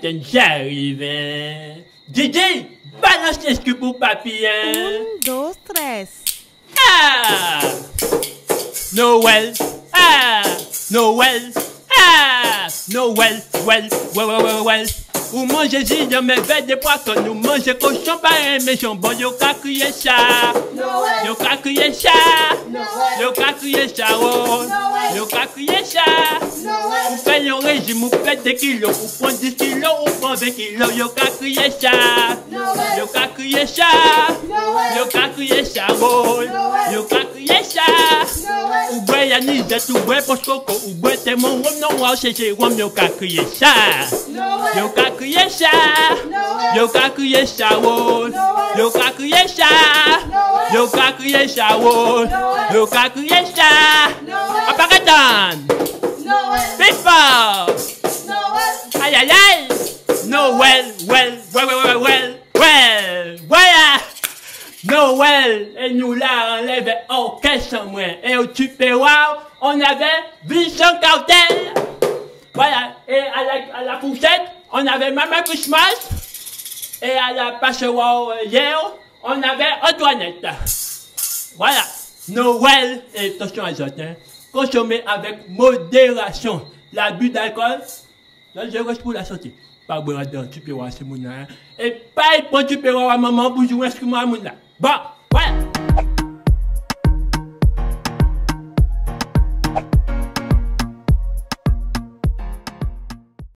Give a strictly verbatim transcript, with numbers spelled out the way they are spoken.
Captain j'arrive, hein. Didi, balance les scoops au papier, hein. Un, deux, tres. Ah! Noël, ah! Noël, ah! Noël, well, well, well, well, well. Ou manger dans mes verres de poisson, nous manger cochon par un méchant, bon, y'a qu'à crier ça. Noël, y'a qu'à crier ça. Noël, y'a qu'à crier ça. Noël, y'a qu'à crier ça. Noël, ou fait le régime, ou fait des kilos, ou prend dix kilos, ou prend vingt kilos, y'a qu'à crier ça. Noël, y'a qu'à crier ça. Noël, y'a qu'à crier ça. Noël, y'a qu'à crier ça. Ou bien y'a ni de tout, ou bien pour coco, ou bien t'es mon rhum, non, ou c'est chez rhum, y'a qu'à crier ça. Y'a qu'à crier ça, y'a qu'à crier ça, y'a qu'à crier ça, y'a qu'à crier ça, y'a qu'à crier ça. Apparaîtant, people, aïe aïe aïe, Noël, well, well, well, well, well, voilà. Noël, et nous là, enlève orchestre en moins. Et au Tupéroir, on avait Vincent Cartel. Voilà, et à la, à la fourchette, on avait Maman Christmas. Et à la passeroire hier, on avait Antoinette. Voilà, Noël, et attention à autres, hein. Consommez avec modération. L'abus d'alcool, je reste pour la santé. Pas boire dans le Tupéroir, c'est mon là. Et pas être pour le Tupéroir à maman pour jouer un instrument à mon là. Bah!